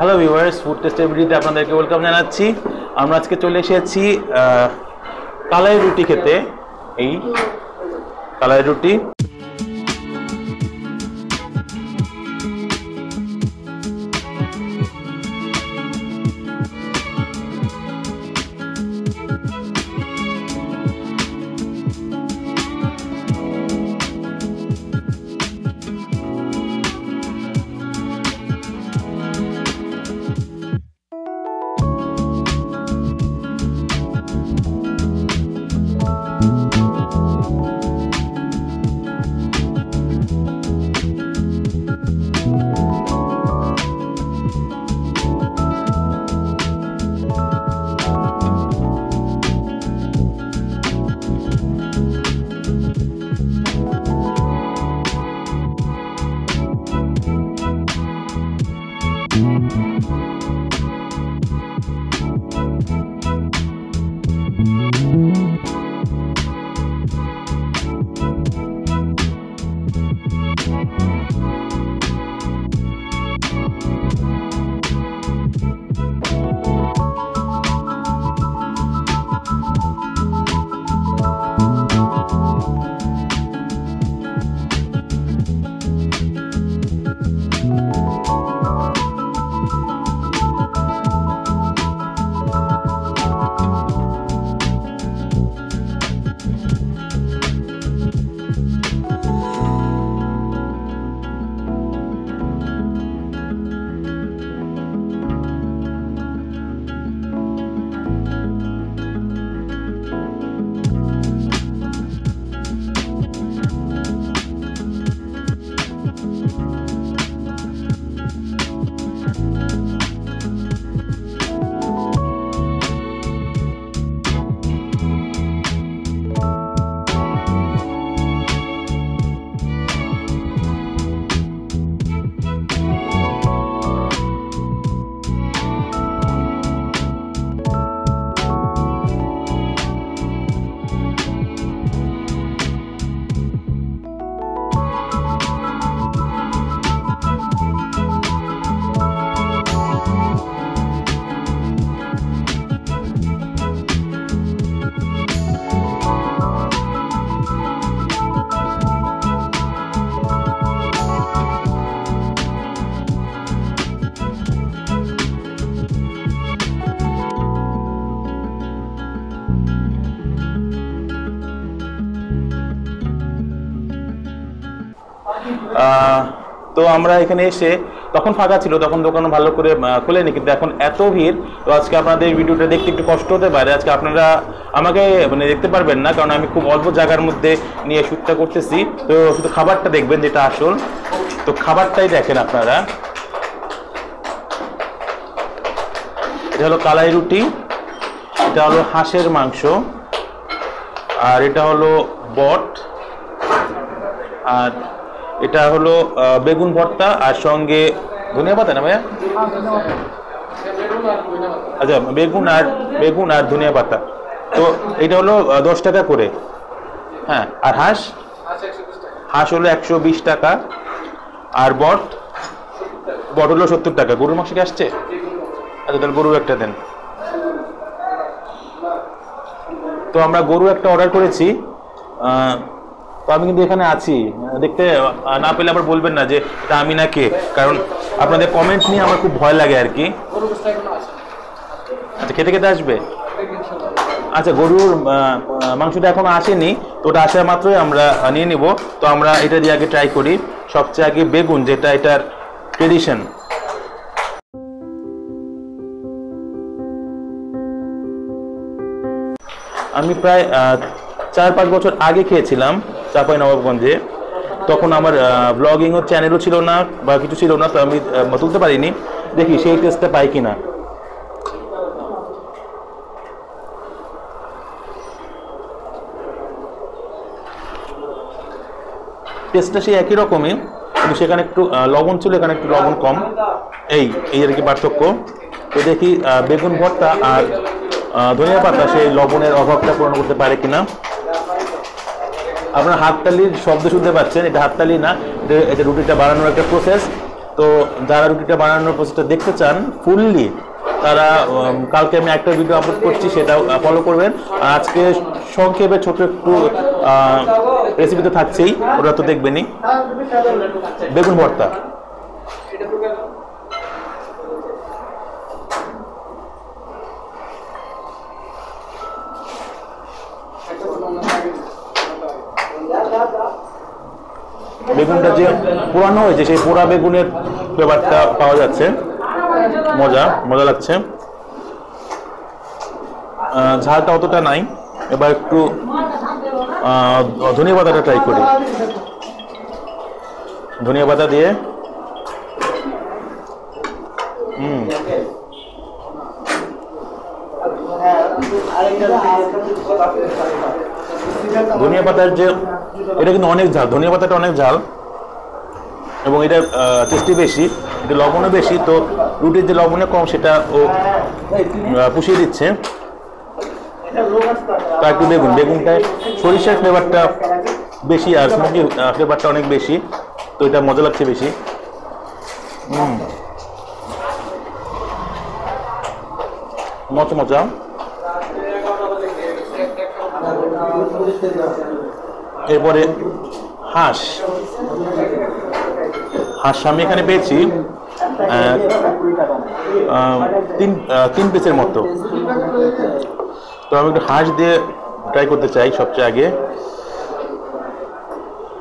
Hello viewers, food taste वीडियोते आपनादेरके welcome जानाচ্ছি। আমরা আজকে চলে এসেছি কালাই রুটি খেতে। এই কালাই রুটি তো আমরা এখানে এসে তখন ফাঁকা ছিল, তখন দোকান ভালো করে খোলেনি, কিন্তু এখন এত ভিড়। তো আজকে আপনাদের ভিডিওটা দেখতে একটু কষ্ট হতে পারে, আজকে আপনারা আমাকে মানে দেখতে পারবেন না, কারণ আমি খুব অল্প জায়গার মধ্যে নিয়ে শুটটা করতেছি। তো শুধু খাবারটা দেখবেন যেটা আসল। তো খাবারটাই দেখেন আপনারা, এটা হলো কালাই রুটি, এটা হলো হাঁসের মাংস, আর এটা হলো বট, আর এটা হলো বেগুন ভর্তা, আর সঙ্গে ধনিয়া পাতা। না ভাইয়া, আচ্ছা বেগুন আর ধনিয়া পাতা। তো এটা হলো 10 টাকা করে। হ্যাঁ, আর হাঁস হলো 120 টাকা, আর বট হলো 70 টাকা। গরুর মাংস কি আসছে? আচ্ছা, তাহলে গরু একটা দেন। তো আমরা গরু একটা অর্ডার করেছি। তো আমি কিন্তু এখানে আছি, দেখতে না পেলে আবার বলবেন না যে এটা আমি না কে, কারণ আপনাদের কমেন্ট নিয়ে আমার খুব ভয় লাগে আর কি। আচ্ছা, খেতে খেতে আসবে। আচ্ছা, গরুর মাংসটা এখনো আসেনি, তো ওটা আসা মাত্রই আমরা নিয়ে নিব। তো আমরা এটা দিয়ে আগে ট্রাই করি, সবচেয়ে আগে বেগুন, যেটা এটার ট্রেডিশন। আমি প্রায় 4-5 বছর আগে খেয়েছিলাম চাঁপাই নবাবগঞ্জে। তখন আমার ব্লগিংও চ্যানেলও ছিল না বা কিছু ছিল না, তো আমি তুলতে পারিনি। দেখি সেই টেস্টটা পাই কিনা। টেস্টটা সেই একই রকমই, কিন্তু সেখানে একটু লবণ ছিল, এখানে একটু লবণ কম, এই আর কি পার্থক্য। তো দেখি বেগুন ভর্তা আর ধনিয়া পাতা সেই লবণের অভাবটা পূরণ করতে পারে কিনা। আপনার হাততালির শব্দ শুনতে পাচ্ছেন, এটা হাততালি না, এটা রুটিটা বানানোর একটা প্রসেস। तो जरा रुटीटा बनानोर प्रसेसटा देखते चान फुल्ली तारा कालके आमि एकटा भिडियो आपलोड करछि सेटा फलो करबेन। और आज के संक्षेपे छोटो एकटू रेसिपि तो थाकछेई, ओरा तो देखबेनई। बेगुन भर्ता बेगुनटा जे पोड़ानो हयेछे सेई पोड़ा बेगुनेर ब्यापारटा पाওয়া যাচ্ছে, মজা মজা লাগছে। ঝালটা অতটা নাই। এবার একটু ধনিয়া পাতাটা ট্রাই করি। ধনিয়া পাতা দিয়ে ধনিয়া পাতার যে এটা কিন্তু অনেক ঝাল, ধনিয়া পাতাটা অনেক ঝাল এবং এটা টেস্টি বেশি, এটা লবণও বেশি। তো রুটির যে লবণে কম সেটা ও পুষিয়ে দিচ্ছে। তা একটু বেগুন, বেগুনটায় সরিষার ফ্লেভারটা বেশি আর স্মোকি ফ্লেভারটা অনেক বেশি, তো এটা মজা লাগছে বেশি। মচমচা এরপরে হাঁস, হাঁস আমি এখানে পেয়েছি 3 পিসের মতো। তো আমি একটু হাঁস দিয়ে ট্রাই করতে চাই সবচেয়ে আগে।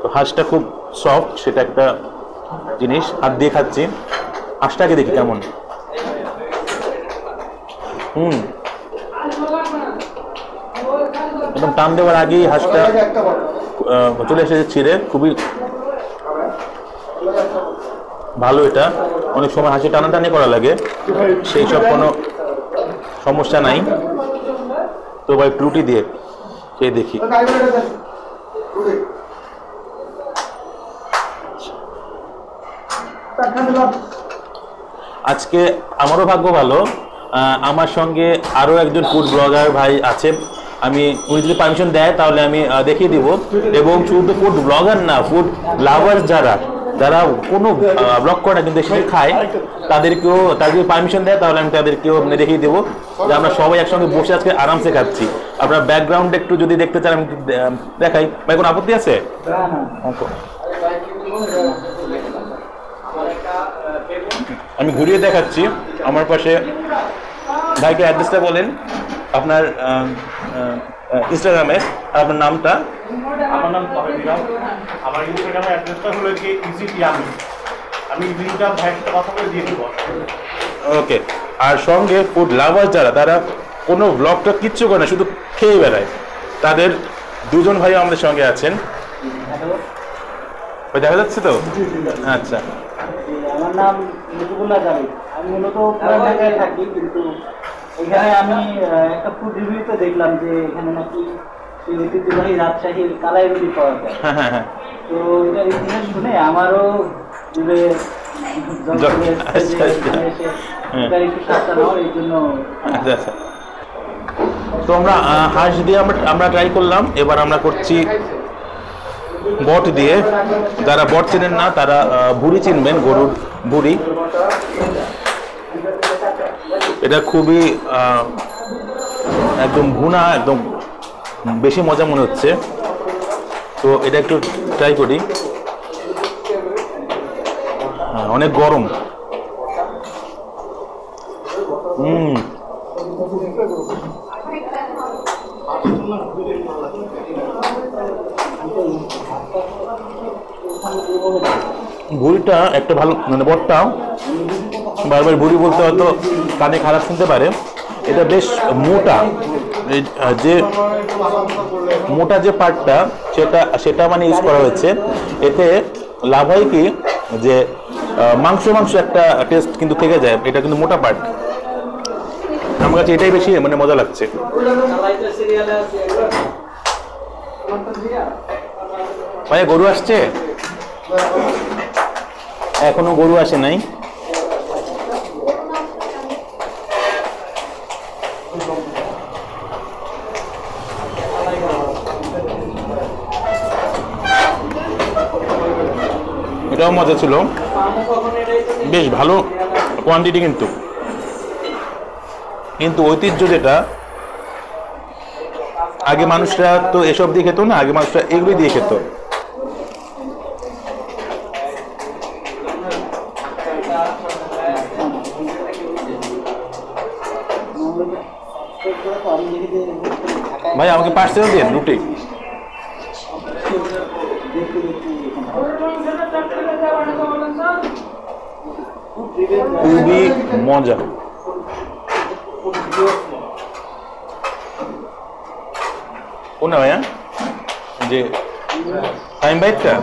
তো হাঁসটা খুব সফট, সেটা একটা জিনিস। হাত দিয়ে খাচ্ছি, হাঁসটাকে দেখি কেমন। একদম টান দেওয়ার আগেই হাঁসটা চলে এসেছে ছিঁড়ে, খুবই ভালো। এটা অনেক সময় হাসি টানাটানি করা লাগে, সেই সব কোনো সমস্যা নাই। তো ভাই রুটি দিয়ে খেয়ে দেখি। আজকে আমারও ভাগ্য ভালো, আমার সঙ্গে আরও একজন ফুড ব্লগার ভাই আছে। আমি উনি যদি পারমিশন দেয় তাহলে আমি দেখিয়ে দিব। এবং শুধু ফুড ব্লগার না, ফুড লাভার যারা যারা কোনো ব্লগ করে না কিন্তু এসে খায় তাদেরকেও, তারা যদি পারমিশন দেয় তাহলে আমি তাদেরকেও আপনি দেখিয়ে দেবো যে আমরা সবাই একসঙ্গে বসে আজকে আরামসে খাচ্ছি। আপনার ব্যাকগ্রাউন্ড একটু যদি দেখতে চান আমি দেখাই। ভাই কোনো আপত্তি আছে? আমি ঘুরিয়ে দেখাচ্ছি। আমার পাশে ভাইকে অ্যাড্রেসটা বলেন আপনার ইনস্টাগ্রামে, আপনার নামটা। আমার নাম তহিদুল ইসলাম। আমার ইনস্টাগ্রামের অ্যাড্রেসটা হলো কি ইজি ইয়ামি। আমি লিংকটা ভাইয়ের কথা বলে দিয়ে দেব। ওকে। আর সঙ্গে ফুড লাভার যারা, তারা কোনো ব্লগটা কিচ্ছু করে না, শুধু খেয়ে বেড়ায়, তাদের দুজন ভাই আমাদের সঙ্গে আছেন। ওই দেখা যাচ্ছে তো? আচ্ছা, আমার নাম লুতুফুল্লাহ জামিল। আমি মূলত পুরান ঢাকায় থাকি, কিন্তু এখানে আমি একটা ফুড রিভিউতে দেখলাম যে এখানে নাকি ঐতিহ্যবাহী রাজশাহীর কালাইরুটি পাওয়া যায়। তো এটা ইতিহাস শুনে আমারও এই জন্য। তো আমরা হাঁস দিয়ে আমরা ট্রাই করলাম। এবার আমরা করছি বট দিয়ে। যারা বট চিনেন না তারা ভুড়ি চিনবেন, গরুর ভুড়ি। এটা খুবই একদম ভুনা, একদম বেশি মজা মনে হচ্ছে। তো এটা একটু ট্রাই করি। অনেক গরম। ভুড়িটা একটা ভালো, মানে বটটা বারবার ভুড়ি বলতে হয়তো কানে খারাপ শুনতে পারে। এটা বেশ মোটা, যে মোটা যে পাটটা সেটা সেটা মানে ইউজ করা হয়েছে। এতে লাভ হয় কি যে মাংস মাংস একটা টেস্ট কিন্তু থেকে যায়, এটা কিন্তু মোটা পাট। আমার কাছে এটাই বেশি মানে মজা লাগছে। ভাই গরু আসছে? এখনো গরু আসে নাই। এটাও মজা ছিল। বেশ ভালো কোয়ান্টিটি কিন্তু কিন্তু ঐতিহ্য যেটা আগে মানুষরা তো এসব দিয়ে খেত না, আগে মানুষরা এগুলি দিয়ে খেত। ভাই আমাকে পার্সেল দেন রুটি। খুবই মজা। কোন ভাইয়া যে টাইম বাইটটা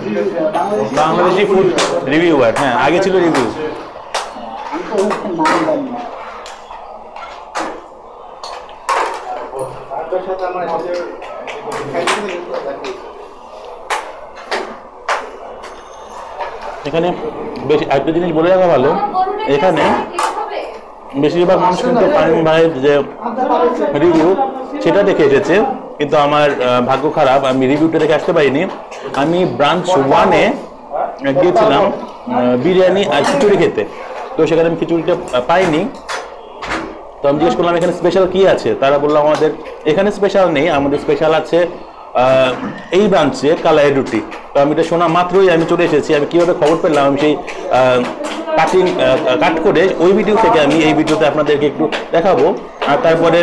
বাংলাদেশি ফুড রিভিউয়ার, হ্যাঁ আগে ছিল রিভিউ। এখানে বেশ একটা জিনিস বলে রাখা ভালো, এখানে বেশিরভাগ মানুষ কিন্তু পানি ভাইয়ের যে রিভিউ সেটা দেখে এসেছে, কিন্তু আমার ভাগ্য খারাপ আমি রিভিউটা দেখে আসতে পারিনি। আমি ব্রাঞ্চ ওয়ানে গিয়েছিলাম বিরিয়ানি আর খিচুড়ি খেতে, তো সেখানে আমি খিচুড়িটা পাইনি। তো আমি জিজ্ঞেস করলাম এখানে স্পেশাল কী আছে, তারা বললাম আমাদের এখানে স্পেশাল নেই, আমাদের স্পেশাল আছে এই ব্রাঞ্চে কালাইরুটি। তো আমি এটা শোনা মাত্রই আমি চলে এসেছি। আমি কীভাবে খবর পেলাম আমি সেই কাট করে ওই ভিডিও থেকে আমি এই ভিডিওতে আপনাদেরকে একটু দেখাবো। আর তারপরে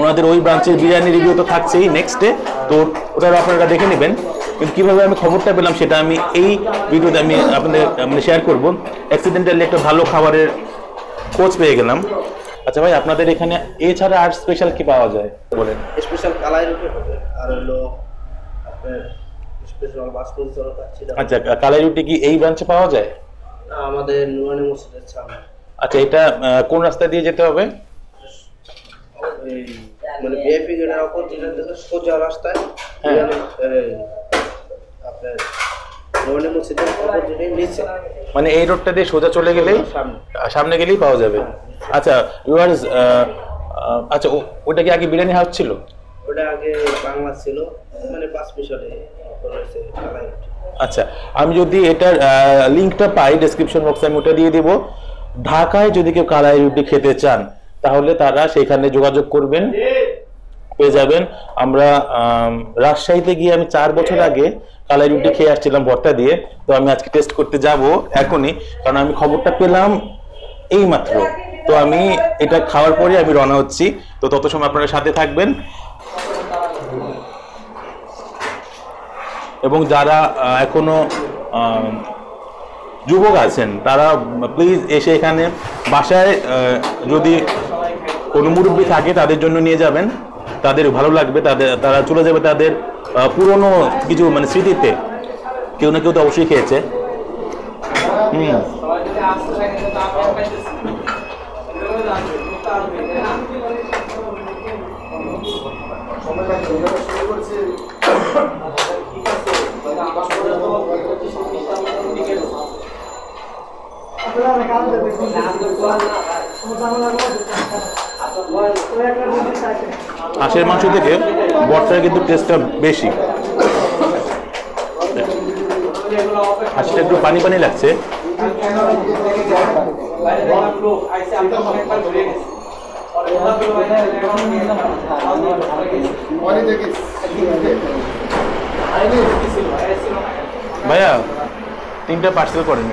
ওনাদের ওই ব্রাঞ্চের বিরিয়ানি রিভিউ তো থাকছেই নেক্সট ডে, তো ওটা আপনারা দেখে নেবেন। কিন্তু কীভাবে আমি খবরটা পেলাম সেটা আমি এই ভিডিওতে আমি আপনাদের মানে শেয়ার করবো। অ্যাক্সিডেন্টালি একটা ভালো খাবারের খোঁজ পেয়ে গেলাম। আচ্ছা ভাই আপনাদের এখানে এছাড়া আর স্পেশাল কি পাওয়া যায় বলেন? স্পেশাল কালাইরুটি আর হলো আপনাদের স্পেশাল বাসপুর জলটা ছিল। আচ্ছা কালাইরুটি কি এই ব্রাঞ্চে পাওয়া যায়? না আমাদের নুরানি মসজিদের সামনে। আচ্ছা এটা কোন রাস্তা দিয়ে যেতে হবে? মানে বিএপি গেটের উপর যেটা থেকে সোজা রাস্তায় আপনাদের নুরানি মসজিদের উপরে নিচে, মানে এই রোডটা দিয়ে সোজা চলে গেলেই সামনে গেলেই পাওয়া যাবে। আচ্ছা ভিউয়ার্স, আচ্ছা ওটা কি আগে বিরিয়ানি হাউস ছিল? ওটা আগে বাংলা ছিল, মানে 5 মিশালে হয়েছে কালাইরুটি। আচ্ছা আমি যদি এটার লিংকটা পাই ডেসক্রিপশন বক্সে আমি ওটা দিয়ে দেব। ঢাকায় যদি কেউ কালাইরুটি খেতে চান তাহলে তারা সেখানে যোগাযোগ করবেন, পেয়ে যাবেন। আমরা রাজশাহীতে গিয়ে আমি 4 বছর আগে কালাইরুটি খেয়ে আসছিলাম ভর্তা দিয়ে, তো আমি আজকে টেস্ট করতে যাব এখনই, কারণ আমি খবরটা পেলাম এই মাত্র। তো আমি এটা খাওয়ার পরে আমি রওনা হচ্ছি, তো তত সময় আপনারা সাথে থাকবেন। এবং যারা এখনো যুবক আছেন তারা প্লিজ এসে এখানে বাসায় যদি কোনো মুরব্বী থাকে তাদের জন্য নিয়ে যাবেন, তাদের ভালো লাগবে, তারা চলে যাবে তাদের পুরনো কিছু মানে স্মৃতিতে। কেউ না কেউ তো অবশ্যই খেয়েছে। হাঁসের মাংস থেকে বটটার কিন্তু টেস্টটা বেশি। হাঁসটা একটু পানি পানি লাগছে। ভাইয়া 3টা পার্সেল করেন।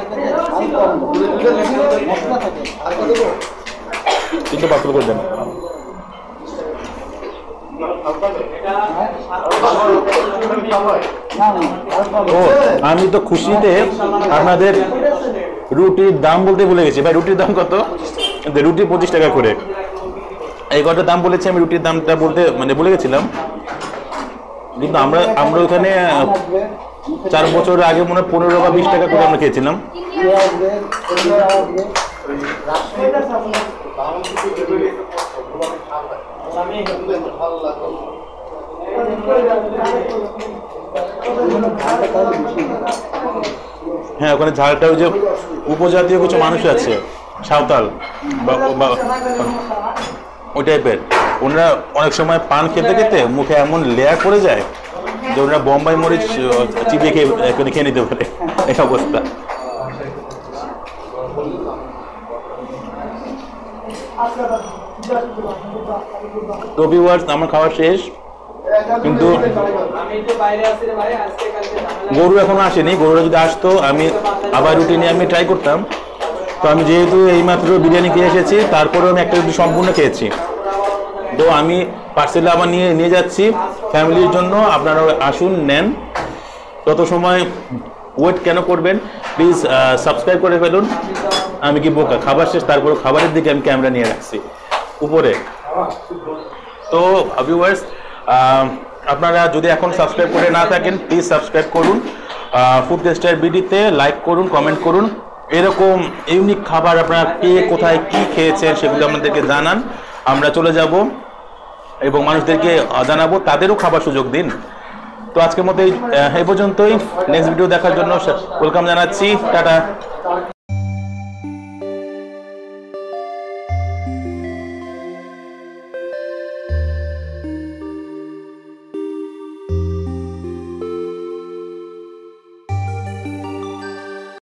আমি তো খুশিতে আপনাদের রুটির দাম বলতে ভুলে গেছি। ভাই রুটির দাম কত? রুটি 25 টাকা করে। এই কটার দাম বলেছি আমি, রুটির দামটা বলতে মানে ভুলে গেছিলাম। কিন্তু আমরা ওখানে 4 বছর আগে মনে হয় 15 বা 20 টাকা করে আমরা খেয়েছিলাম। হ্যাঁ ওখানে ঝালটা ওই যে উপজাতীয় কিছু মানুষ আছে সাঁওতাল বা ওই টাইপের, ওনারা অনেক সময় পান খেতে খেতে মুখে এমন লেয়ার করে যায় যে ওনারা বোম্বাই মরিচ চিবিয়ে খেয়ে নিতে পারে, এই অবস্থা। तो ভিউয়ার্স আমার খাওয়া শেষ, কিন্তু গরু এখনো আসেনি। গরুরা যদি আসতো আমি আবার রুটি নিয়ে আমি ট্রাই করতাম। তো আমি যেহেতু এইমাত্র বিরিয়ানি খেয়ে এসেছি, তারপরেও আমি একটা রুটি সম্পূর্ণ খেয়েছি। তো আমি পার্সেল আবার নিয়ে যাচ্ছি ফ্যামিলির জন্য। আপনারা আসুন, নেন। তত সময় ওয়েট কেন করবেন? প্লিজ সাবস্ক্রাইব করে ফেলুন। আমি কি বোকা? খাবার শেষ, তারপর খাবারের দিকে আমি ক্যামেরা নিয়ে রাখছি উপরে। তো ভিউয়ার্স আপনারা যদি এখন সাবস্ক্রাইব করে না থাকেন, প্লিজ সাবস্ক্রাইব করুন। ফুড টেস্টার ভিডিওতে লাইক করুন, কমেন্ট করুন। এরকম ইউনিক খাবার আপনারা কে কোথায় কী খেয়েছেন সেগুলো আমাদেরকে জানান। আমরা চলে যাব এবং মানুষদেরকে জানাবো, তাদেরও খাবার সুযোগ দিন। তো আজকের মতো এই পর্যন্তই। নেক্সট ভিডিও দেখার জন্য ওয়েলকাম জানাচ্ছি। টাটা।